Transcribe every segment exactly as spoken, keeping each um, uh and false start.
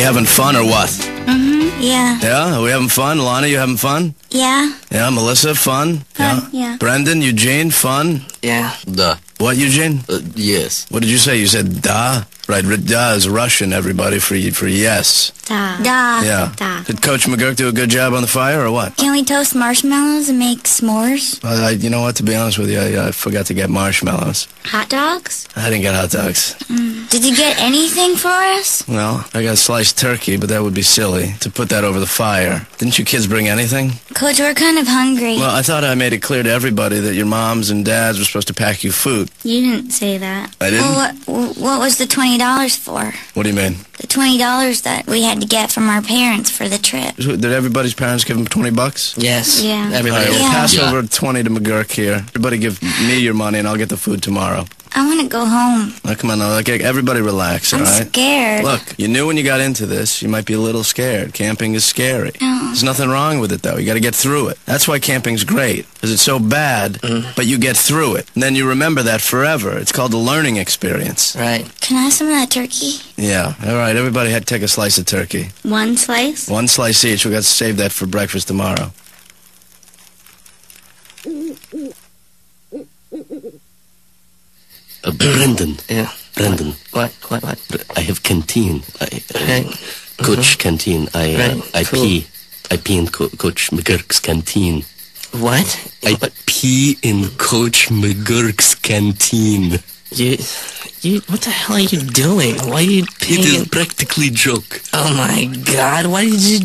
we having fun or what? Mm-hmm, yeah. Yeah, are we having fun? Lonnie, you having fun? Yeah. Yeah, Melissa, fun? Fun, yeah. yeah. Brendan, Eugene, fun? Yeah. Duh. What, Eugene? Uh, yes. What did you say? You said da? Right, da is Russian, everybody, for for yes. Da. Da. Yeah. Da. Did Coach McGuirk do a good job on the fire or what? Can we toast marshmallows and make s'mores? Uh, I, you know what, to be honest with you, I, I forgot to get marshmallows. Hot dogs? I didn't get hot dogs. Mm. Did you get anything for us? No, I got sliced turkey, but that would be silly to put that over the fire. Didn't you kids bring anything? Coach, we're kind of hungry. Well, I thought I made it clear to everybody that your moms and dads were supposed to pack you food. You didn't say that. I didn't? Well, what, what was the twenty dollars for? What do you mean? The twenty dollars that we had to get from our parents for the trip. Did everybody's parents give them twenty bucks? Yes. Yeah. Everybody. All right, we'll pass yeah. over twenty to McGuirk here. Everybody give me your money and I'll get the food tomorrow. I want to go home. Oh, come on, okay, everybody relax, all I'm right? I'm scared. Look, you knew when you got into this, you might be a little scared. Camping is scary. No. There's nothing wrong with it, though. You got to get through it. That's why camping's great, because it's so bad, mm. but you get through it. And then you remember that forever. It's called the learning experience. Right. Can I have some of that turkey? Yeah. All right, everybody had take a slice of turkey. One slice? One slice each. We've got to save that for breakfast tomorrow. Uh, Brendan. Yeah. Brendan. What? What? What? I have canteen. I, uh, right. Coach mm-hmm. canteen. I right. uh, I cool. pee. I pee in Co Coach McGuirk's canteen. What? I what? pee in Coach McGuirk's canteen. You, you, what the hell are you doing? Why are you peeing? It is practically joke. Oh my God! Why did you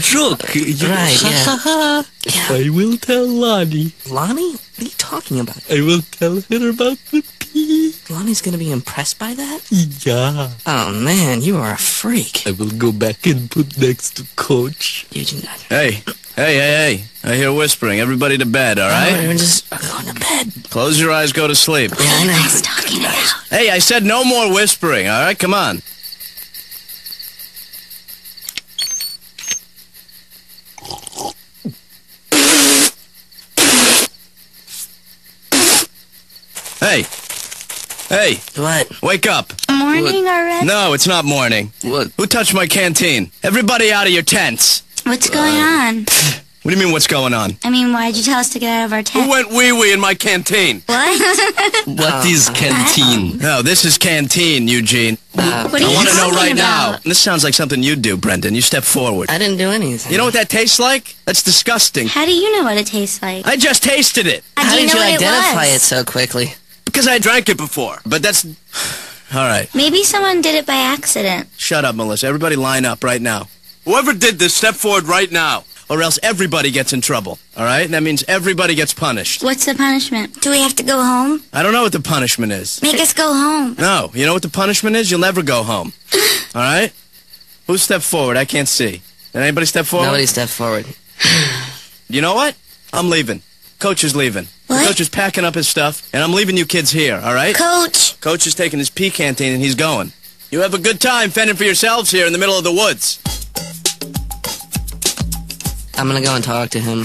joke? You right? Ha ha ha! I will tell Lonnie. Lonnie? What are you talking about? I will tell her about the pee. Lonnie's gonna be impressed by that? Yeah. Oh, man, you are a freak. I will go back and put next to Coach. You do not. Hey, hey, hey, hey. I hear whispering. Everybody to bed, all right? We're just going to bed. Close your eyes, go to sleep. Yeah, I know. Nice talking about. Hey, I said no more whispering, all right? Come on. Hey. Hey. What? Wake up. Morning already? No, it's not morning. What? Who touched my canteen? Everybody out of your tents. What's going uh, on? What do you mean, what's going on? I mean, why did you tell us to get out of our tent? Who went wee-wee in my canteen? What? What is canteen? No, this is canteen, Eugene. Uh, what are you I want to know right about? now. This sounds like something you do, Brendan. You step forward. I didn't do anything. You know what that tastes like? That's disgusting. How do you know what it tastes like? I just tasted it. How, How did you, know you identify it, it so quickly? Because I drank it before, but that's... All right. Maybe someone did it by accident. Shut up, Melissa. Everybody line up right now. Whoever did this, step forward right now, or else everybody gets in trouble, all right? And that means everybody gets punished. What's the punishment? Do we have to go home? I don't know what the punishment is. Make us go home. No. You know what the punishment is? You'll never go home, all right? Who stepped forward? I can't see. Did anybody step forward? Nobody stepped forward. You know what? I'm leaving. Coach is leaving. What? Coach is packing up his stuff, and I'm leaving you kids here, all right? Coach! Coach is taking his pea canteen, and he's going. You have a good time fending for yourselves here in the middle of the woods. I'm gonna go and talk to him.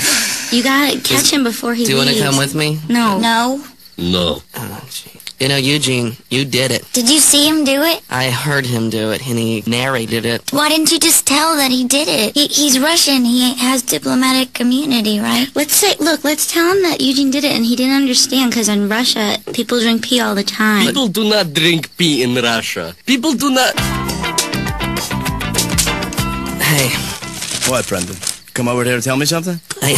You gotta catch is, him before he leaves. Do you wanna come with me? No. No? No. Oh, jeez. You know, Eugene, you did it. Did you see him do it? I heard him do it, and he narrated it. Why didn't you just tell that he did it? He, he's Russian. He has diplomatic immunity, right? Let's say, look, let's tell him that Eugene did it, and he didn't understand, because in Russia, people drink pee all the time. People do not drink pee in Russia. People do not... Hey. What, Brendan? Come over here to tell me something? I,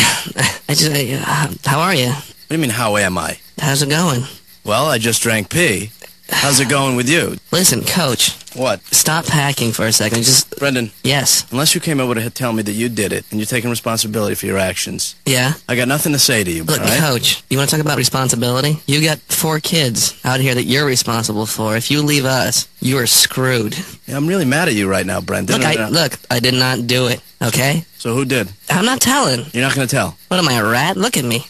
I just, I, uh, how are you? What do you mean, how am I? How's it going? Well, I just drank pee. How's it going with you? Listen, Coach. What? Stop hacking for a second. Just... Brendan. Yes? Unless you came over to tell me that you did it, and you're taking responsibility for your actions. Yeah? I got nothing to say to you, Look, right? Coach, you want to talk about responsibility? You got four kids out here that you're responsible for. If you leave us, you are screwed. Yeah, I'm really mad at you right now, Brendan. Look, I, I, look, I did not do it, okay? So who did? I'm not telling. You're not going to tell? What am I, a rat? Look at me.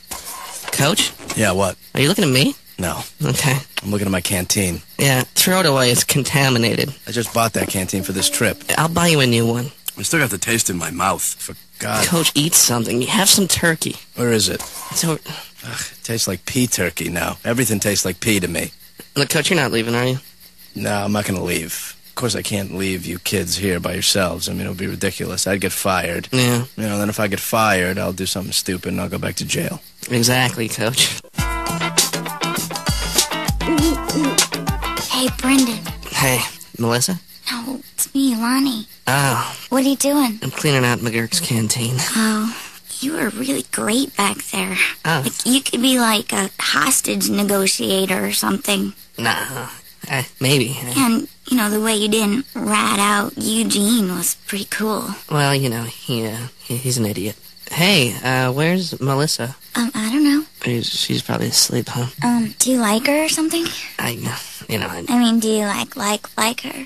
Coach? Yeah, what? Are you looking at me? No. Okay. I'm looking at my canteen. Yeah, throw it away. It's contaminated. I just bought that canteen for this trip. I'll buy you a new one. I still got the taste in my mouth. For God. Coach, eat something. You have some turkey. Where is it? It's over... Ugh, it tastes like pea turkey now. Everything tastes like pea to me. Look, Coach, you're not leaving, are you? No, I'm not going to leave. course I can't leave you kids here by yourselves. I mean, it would be ridiculous. I'd get fired. Yeah. You know, then if I get fired, I'll do something stupid and I'll go back to jail. Exactly, Coach. Hey, Brendan. Hey, Melissa? No, it's me, Lonnie. Oh. What are you doing? I'm cleaning out McGuirk's canteen. Oh. You were really great back there. Oh. Like, you could be like a hostage negotiator or something. Nah, I, maybe. I... And, you know, the way you didn't rat out Eugene was pretty cool. Well, you know, he, uh, he he's an idiot. Hey, uh, where's Melissa? Um, I don't know. She's, she's probably asleep, huh? Um, do you like her or something? I, you know, I... I mean, do you like, like, like her?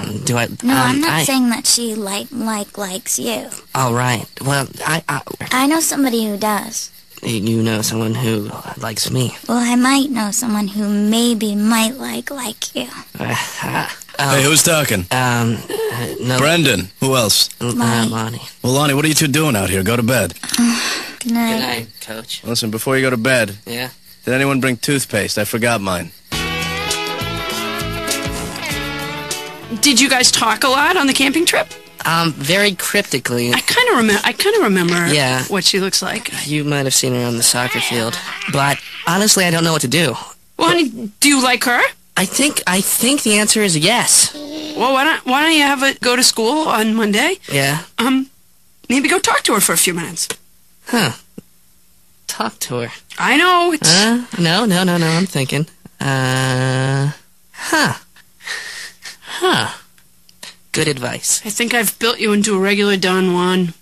Um, do I... No, um, I'm not I, saying that she, like, like, likes you. All right. Well, I, I... I know somebody who does. You know someone who likes me. Well, I might know someone who maybe might like, like you. Uh, uh, um, hey, who's talking? Um, uh, no... Brendan. Who else? Lonnie. Uh, Lonnie. Well, Lonnie, what are you two doing out here? Go to bed. Uh, good night. Good night, Coach. Listen, before you go to bed... Yeah? Did anyone bring toothpaste? I forgot mine. Did you guys talk a lot on the camping trip? Um, very cryptically. I kind of remember. I kind of remember. Yeah. What she looks like. You might have seen her on the soccer field, but honestly, I don't know what to do. Well, honey, do you like her? I think. I think the answer is yes. Well, why don't Why don't you have it go to school on Monday? Yeah. Um, maybe go talk to her for a few minutes. Huh? Talk to her. I know. It's... Uh, no, no, no, no. I'm thinking. Uh, huh. Huh. Good advice. I think I've built you into a regular Don Juan.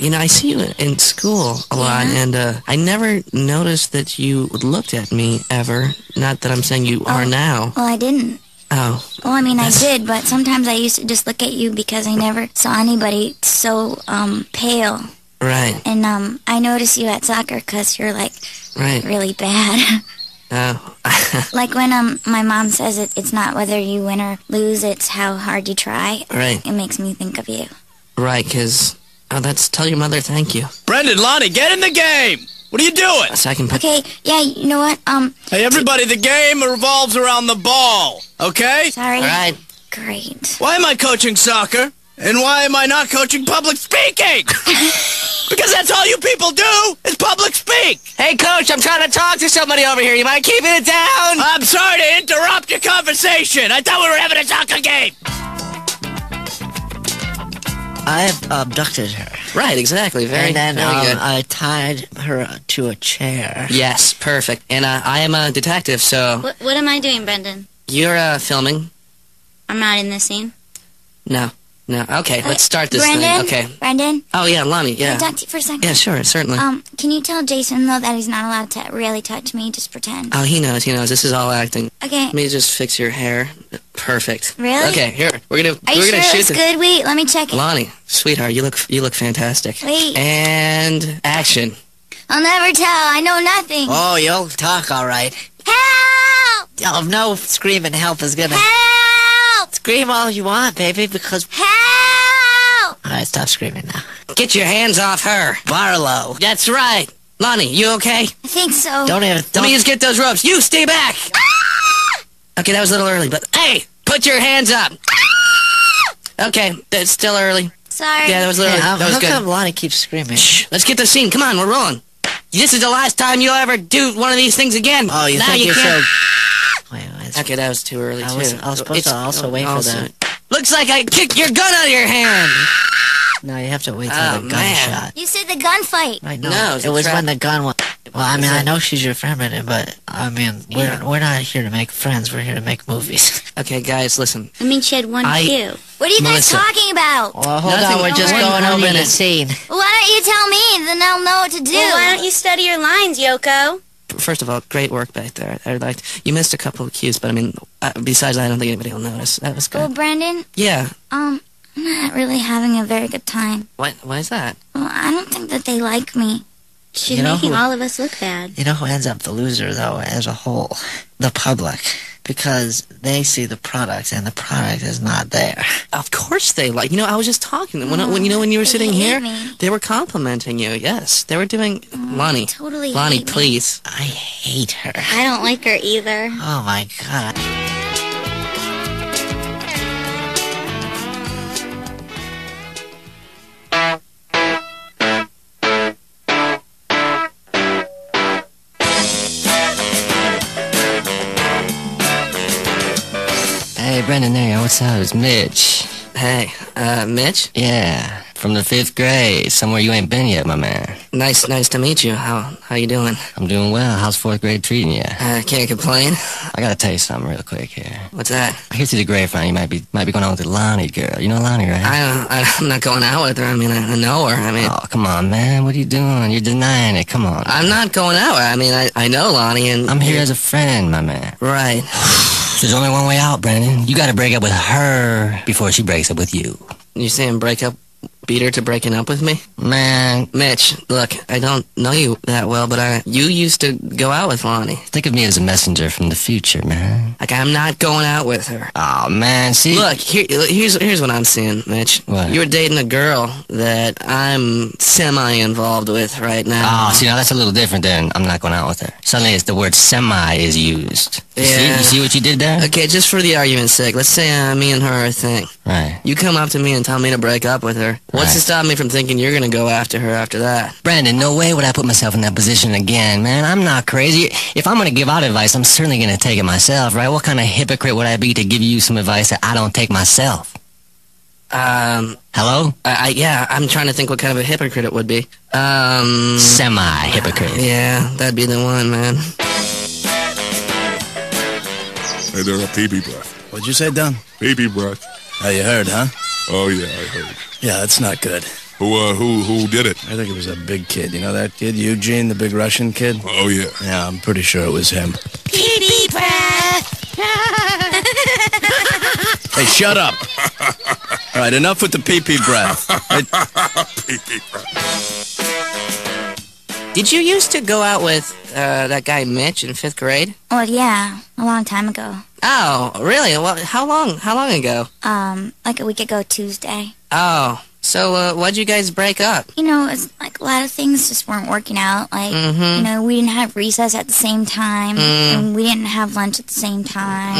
You know, I see you in school a lot, yeah. and uh, I never noticed that you looked at me ever. Not that I'm saying you oh. are now. Well, I didn't. Oh. Well, I mean, I did, but sometimes I used to just look at you because I never saw anybody so um, pale. Right. And um, I noticed you at soccer because you're, like, right. really bad. Oh. Like when um my mom says it, it's not whether you win or lose, it's how hard you try. Right. It makes me think of you. Right, because... Oh, that's... Tell your mother thank you. Brendan, Lonnie, get in the game! What are you doing? So I can put... Okay, yeah, you know what, um... Hey, everybody, the game revolves around the ball, okay? Sorry. All right. Great. Why am I coaching soccer? And why am I not coaching public speaking? Because that's all you people do, is public speak. Hey, Coach, I'm trying to talk to somebody over here. You mind keeping it down? I'm sorry to interrupt your conversation. I thought we were having a soccer game. I've abducted her. Right, exactly. Very, and then very um, good. I tied her to a chair. Yes, perfect. And uh, I am a detective, so... What, what am I doing, Brendan? You're uh, filming. I'm not in this scene. No. No, okay, let's start this Brendan? thing. Okay. Brendan? Oh, yeah, Lonnie, yeah. Can I talk to you for a second? Yeah, sure, certainly. Um, can you tell Jason, though, that he's not allowed to really touch me? Just pretend. Oh, he knows, he knows. This is all acting. Okay. Let me just fix your hair. Perfect. Really? Okay, here. We're gonna... Are you we're sure gonna shoot it looks the... good? Wait, let me check it. Lonnie, sweetheart, you look, you look fantastic. Wait. And action. I'll never tell. I know nothing. Oh, you'll talk all right. Help! Oh, no screaming help is gonna... Help! Scream all you want, baby, because... Help! All right, stop screaming now. Get your hands off her. Barlow. That's right. Lonnie, you okay? I think so. Don't have... Don't... Let me just get those ropes. You stay back! Ah! Okay, that was a little early, but... Hey! Put your hands up! Ah! Okay, that's still early. Sorry. Yeah, that was a little... Hey, how, that was how good. How come Lonnie keeps screaming? Shh, let's get the scene. Come on, we're rolling. This is the last time you'll ever do one of these things again. Oh, you now think you you're can't... so... Okay, that was too early, I was, too. I was supposed it's, to also wait also. for that. Looks like I kicked your gun out of your hand! No, you have to wait till oh, the gunshot. You said the gunfight! Right, no, no, it was when the gun went... Well, I mean, I know she's your friend, but, I mean, we're, yeah. we're not here to make friends, we're here to make movies. Okay, guys, listen. I mean, she had one I, cue. What are you Melissa. guys talking about? Well, hold Nothing, on, we're just going over the scene. Well, why don't you tell me, then I'll know what to do. Well, why don't you study your lines, Yoko? First of all, great work back there. I liked you missed a couple of cues, but I mean, uh, besides that, I don't think anybody will notice. That was good. Well, Brendan. Yeah. Um, I'm not really having a very good time. What? Why is that? Well, I don't think that they like me. She's you know making who, all of us look bad. You know who ends up the loser, though, as a whole? The public. because they see the product and the product is not there. Of course they like. You know, I was just talking to them. When, mm, when, you know, when you were sitting here, me. they were complimenting you. Yes, they were doing... Mm, Lonnie, totally Lonnie, please. Me. I hate her. I don't like her either. Oh, my God. Brendan, there, what's up? It's Mitch. Hey, uh, Mitch? Yeah, from the fifth grade, somewhere you ain't been yet, my man. Nice, nice to meet you. How, how you doing? I'm doing well. How's fourth grade treating you? I uh, can't complain. I gotta tell you something real quick here. What's that? I hear through the grapevine you might be, might be going on with the Lonnie girl. You know Lonnie, right? I, I, I'm not going out with her. I mean, I, I know her. I mean. Oh, come on, man. What are you doing? You're denying it. Come on. I'm man. not going out. I mean, I, I know Lonnie, and I'm here as a friend, my man. Right. There's only one way out, Brendan. You gotta break up with her before she breaks up with you. You're saying break up, beat her to breaking up with me? Man. Mitch, look, I don't know you that well, but I, you used to go out with Lonnie. Think of me as a messenger from the future, man. Like, I'm not going out with her. Aw, oh, man, see? Look, here, here's, here's what I'm seeing, Mitch. What? You're dating a girl that I'm semi-involved with right now. Oh, see, now that's a little different than I'm not going out with her. Suddenly it's the word semi is used. You yeah. See, you see what you did there? Okay, just for the argument's sake, let's say uh, me and her are a thing. Right. You come up to me and tell me to break up with her. What's right. to stop me from thinking you're going to go after her after that? Brendan, no way would I put myself in that position again, man. I'm not crazy. If I'm going to give out advice, I'm certainly going to take it myself, right? What kind of hypocrite would I be to give you some advice that I don't take myself? Um... Hello? Uh, I, yeah, I'm trying to think what kind of a hypocrite it would be. Um... Semi-hypocrite. Yeah, that'd be the one, man. Hey, they're a pee-pee breath. What'd you say, Don? Pee-pee breath. Oh, you heard, huh? Oh, yeah, I heard. Yeah, that's not good. Who, uh, who, who did it? I think it was a big kid. You know that kid, Eugene, the big Russian kid? Oh, yeah. Yeah, I'm pretty sure it was him. Pee-pee breath! Hey, shut up! All right, enough with the pee-pee breath. Pee-pee breath. Did you used to go out with uh, that guy Mitch in fifth grade? Well, yeah, a long time ago. Oh, really? Well, how long? How long ago? Um, like a week ago Tuesday. Oh, so uh, why'd you guys break up? You know, it's like a lot of things just weren't working out. Like, mm-hmm. you know, we didn't have recess at the same time, mm. and we didn't have lunch at the same time.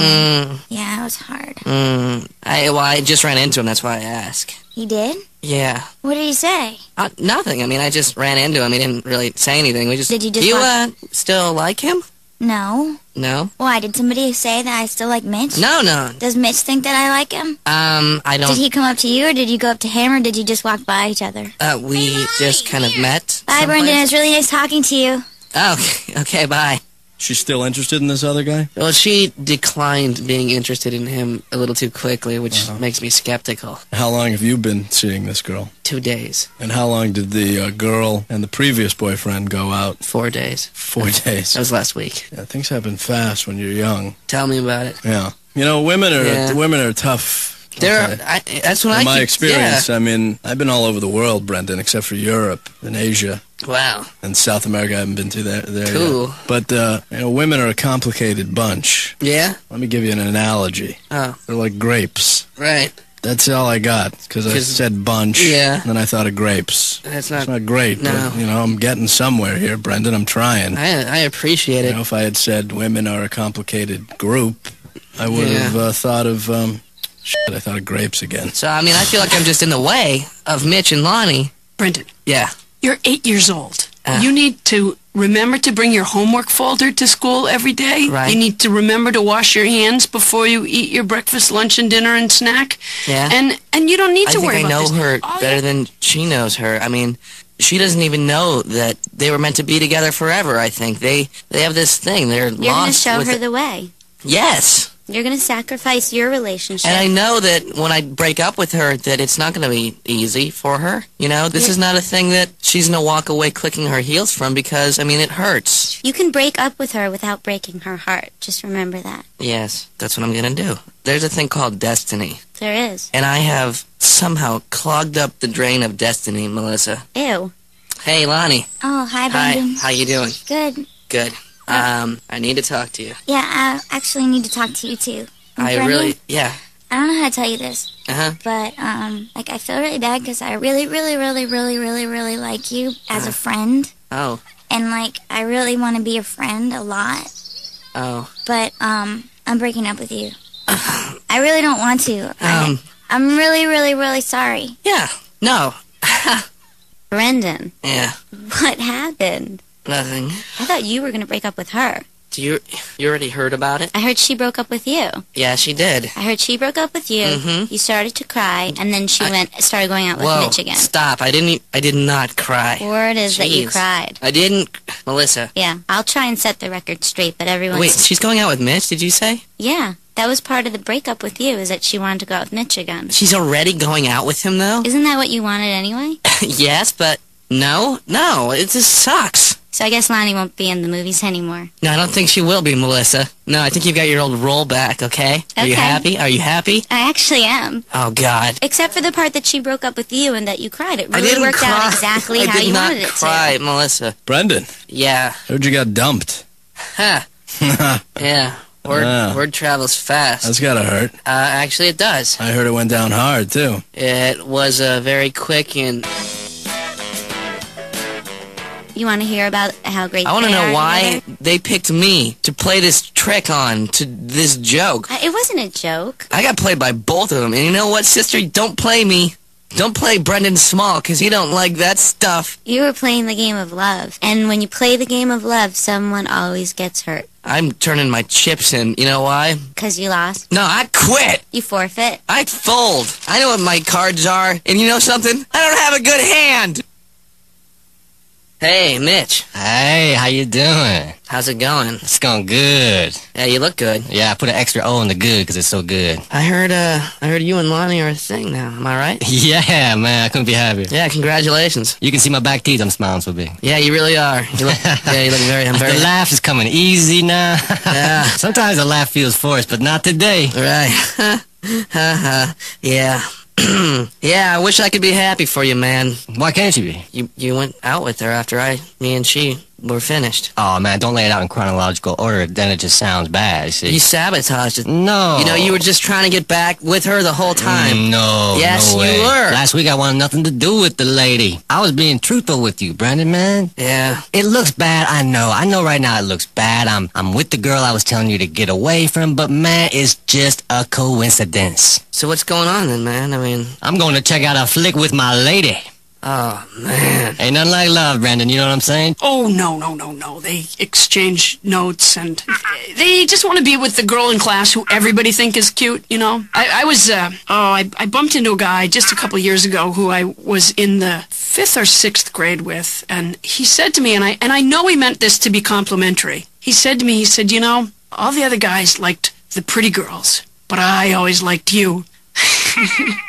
Mm. Yeah, it was hard. Mm. I well, I just ran into him. That's why I asked. He did? Yeah. What did he say? Uh, nothing. I mean, I just ran into him. He didn't really say anything. We just. Did you just? Do you uh, still like him? No. No? Why, did somebody say that I still like Mitch? No, no. Does Mitch think that I like him? Um, I don't... Did he come up to you, or did you go up to him, or did you just walk by each other? Uh, we hey, just kind of met. Bye, someplace. Brendan. It was really nice talking to you. Oh, okay, okay, bye. She's still interested in this other guy? Well, she declined being interested in him a little too quickly, which uh-huh. makes me skeptical. How long have you been seeing this girl? Two days. And how long did the uh, girl and the previous boyfriend go out? Four days. Four days. That was last week. Yeah, things happen fast when you're young. Tell me about it. Yeah. You know, women are yeah. women are tough. There, okay. I, that's what in I. In my keep, experience, yeah. I mean, I've been all over the world, Brendan, except for Europe and Asia. Wow. And South America, I haven't been to there. there cool. Yet. But uh, you know, women are a complicated bunch. Yeah. Let me give you an analogy. Oh. They're like grapes. Right. That's all I got because I said bunch. Yeah. And then I thought of grapes. That's not. It's not great. No. But, you know, I'm getting somewhere here, Brendan. I'm trying. I I appreciate you it. Know, if I had said women are a complicated group, I would yeah. have uh, thought of. Um, Shit, I thought of grapes again. So, I mean, I feel like I'm just in the way of Mitch and Lonnie. Brendan. Yeah. You're eight years old. Uh. You need to remember to bring your homework folder to school every day. Right. You need to remember to wash your hands before you eat your breakfast, lunch, and dinner and snack. Yeah. And and you don't need to worry about this. I think I know her oh, better yeah. than she knows her. I mean... She doesn't even know that they were meant to be together forever, I think. They they have this thing. They're lost. You're going to show her the way. Yes. You're going to sacrifice your relationship. And I know that when I break up with her, that it's not going to be easy for her. You know, this yeah. is not a thing that she's going to walk away clicking her heels from because, I mean, it hurts. You can break up with her without breaking her heart. Just remember that. Yes, that's what I'm going to do. There's a thing called destiny. There is. And I have somehow clogged up the drain of destiny, Melissa. Ew. Hey, Lonnie. Oh, hi, Brendan. Hi, how you doing? Good. Good. Um, I need to talk to you. Yeah, I actually need to talk to you, too. And I Brendan, really, yeah. I don't know how to tell you this, uh-huh. but, um, like, I feel really bad because I really, really, really, really, really, really like you as uh. a friend. Oh. And, like, I really want to be a friend a lot. Oh. But, um, I'm breaking up with you. Uh-huh. I really don't want to. Um. I, I'm really, really, really sorry. Yeah. No. Brendan. Yeah. What happened? Nothing. I thought you were going to break up with her. Do you, you already heard about it? I heard she broke up with you. Yeah, she did. I heard she broke up with you. Mm-hmm. You started to cry, and then she I, went started going out with whoa, Mitch again. Stop. I didn't. I did not cry. Word is Jeez. that you cried. I didn't. Melissa. Yeah. I'll try and set the record straight, but everyone's... Wait, she's going out with Mitch, did you say? Yeah. That was part of the breakup with you, is that she wanted to go out with Mitch again. She's already going out with him, though? Isn't that what you wanted anyway? Yes, but no. No, it just sucks. So I guess Lonnie won't be in the movies anymore. No, I don't think she will be, Melissa. No, I think you've got your old role back, okay? Okay. Are you happy? Are you happy? I actually am. Oh, God. Except for the part that she broke up with you and that you cried. It really worked cry. out exactly I how you wanted it to. I did not cry, Melissa. Brendan. Yeah. Heard you got dumped. Huh. Yeah. Word, wow. word travels fast. That's gotta hurt. Uh, actually, it does. I heard it went down hard, too. It was uh, very quick and... You want to hear about how great I want to know why together? They picked me to play this trick on, to this joke. Uh, it wasn't a joke. I got played by both of them, and you know what, sister? Don't play me. Don't play Brendan Small, because he don't like that stuff. You were playing the game of love, and when you play the game of love, someone always gets hurt. I'm turning my chips in. You know why? Because you lost. No, I quit. You forfeit. I fold. I know what my cards are, and you know something? I don't have a good hand. Hey, Mitch. Hey, how you doing? How's it going? It's going good. Yeah, you look good. Yeah, I put an extra O on the good because it's so good. I heard, uh, I heard you and Lonnie are a thing now. Am I right? Yeah, man, I couldn't be happier. Yeah, congratulations. You can see my back teeth. I'm smiling so big. Yeah, you really are. You look, yeah, you look very. I'm very. The laugh is coming easy now. Yeah. Sometimes the laugh feels forced, but not today. Right. Yeah. Yeah, I wish I could be happy for you, man. Why can't you be? You you went out with her after I, me and she were finished. Oh, man, don't lay it out in chronological order. Then it just sounds bad, you see. You sabotaged it. No. You know, you were just trying to get back with her the whole time. No, Yes, no way. you were. Last week I wanted nothing to do with the lady. I was being truthful with you, Brendan, man. Yeah. It looks bad, I know. I know right now it looks bad. I'm, I'm with the girl I was telling you to get away from, but, man, it's just a coincidence. So what's going on then, man? I mean... I'm going to check out a flick with my lady. Oh, man. Ain't nothing like love, Brendan, you know what I'm saying? Oh, no, no, no, no. They exchange notes, and they just want to be with the girl in class who everybody think is cute, you know? I, I was, uh, oh, I, I bumped into a guy just a couple years ago who I was in the fifth or sixth grade with, and he said to me, and I, and I know he meant this to be complimentary. He said to me, he said, you know, all the other guys liked the pretty girls, but I always liked you.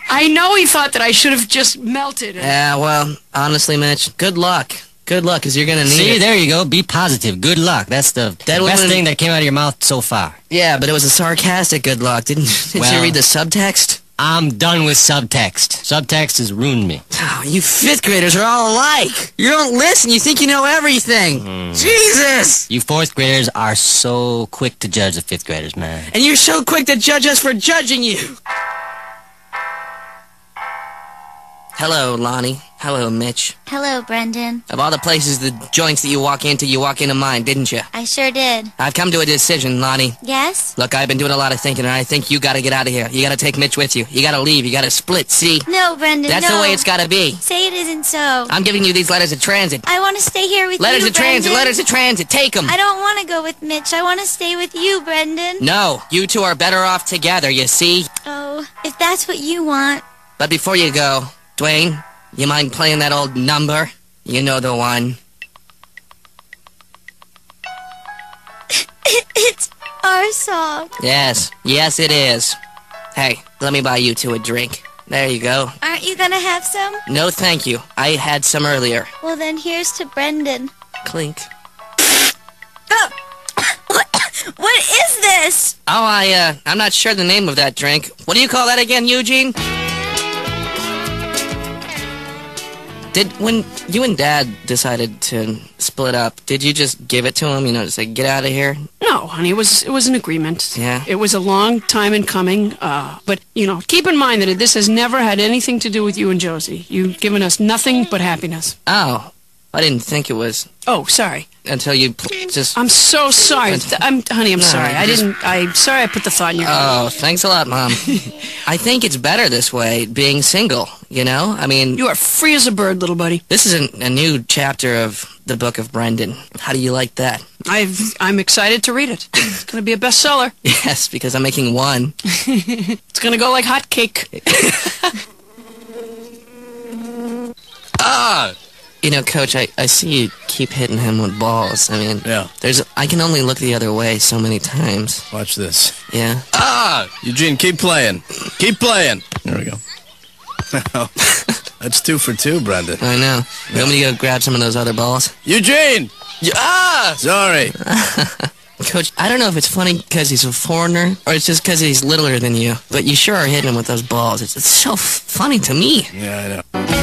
I know he thought that I should have just melted. Yeah, well, honestly, Mitch, good luck. Good luck, because you're going to need See, it. See, there you go. Be positive. Good luck. That's the that best thing that came out of your mouth so far. Yeah, but it was a sarcastic good luck. Didn't, didn't well, you read the subtext? I'm done with subtext. Subtext has ruined me. Oh, you fifth graders are all alike. You don't listen. You think you know everything. Mm. Jesus! You fourth graders are so quick to judge the fifth graders, man. And you're so quick to judge us for judging you. Hello, Lonnie. Hello, Mitch. Hello, Brendan. Of all the places, the joints that you walk into, you walk into mine, didn't you? I sure did. I've come to a decision, Lonnie. Yes? Look, I've been doing a lot of thinking, and I think you gotta get out of here. You gotta take Mitch with you. You gotta leave. You gotta split, see? No, Brendan, That's no. the way it's gotta be. Say it isn't so. I'm giving you these letters of transit. I want to stay here with letters you, Letters of Brendan. transit, letters of transit. Take them. I don't want to go with Mitch. I want to stay with you, Brendan. No, you two are better off together, you see? Oh, if that's what you want. But before you go... Dwayne, you mind playing that old number? You know the one. It's our song. Yes. Yes, it is. Hey, let me buy you two a drink. There you go. Aren't you gonna have some? No, thank you. I had some earlier. Well, then here's to Brendan. Clink. Oh. What is this? Oh, I, uh, I'm not sure the name of that drink. What do you call that again, Eugene? Did, when you and Dad decided to split split up, did you just give it to him, you know, just like, get out of here? No, honey, it was, it was an agreement. Yeah. It was a long time in coming, uh, but, you know, keep in mind that this has never had anything to do with you and Josie. You've given us nothing but happiness. Oh, I didn't think it was. Oh, sorry. Until you pl just... I'm so sorry. I'm, honey, I'm no, sorry. I didn't... I'm sorry I put the thought in your head. Oh, thanks a lot, Mom. I think it's better this way, being single, you know? I mean... You are free as a bird, little buddy. This is a, a new chapter of the book of Brendan. How do you like that? I've, I'm excited to read it. It's going to be a bestseller. Yes, because I'm making one. It's going to go like hotcake. Ah! You know, Coach, I, I see you keep hitting him with balls. I mean, yeah. There's I can only look the other way so many times. Watch this. Yeah. Ah! Eugene, keep playing. Keep playing. There we go. That's two for two, Brendan. I know. Yeah. You want me to go grab some of those other balls? Eugene! You, ah! Sorry. Coach, I don't know if it's funny because he's a foreigner or it's just because he's littler than you, but you sure are hitting him with those balls. It's, it's so f funny to me. Yeah, I know.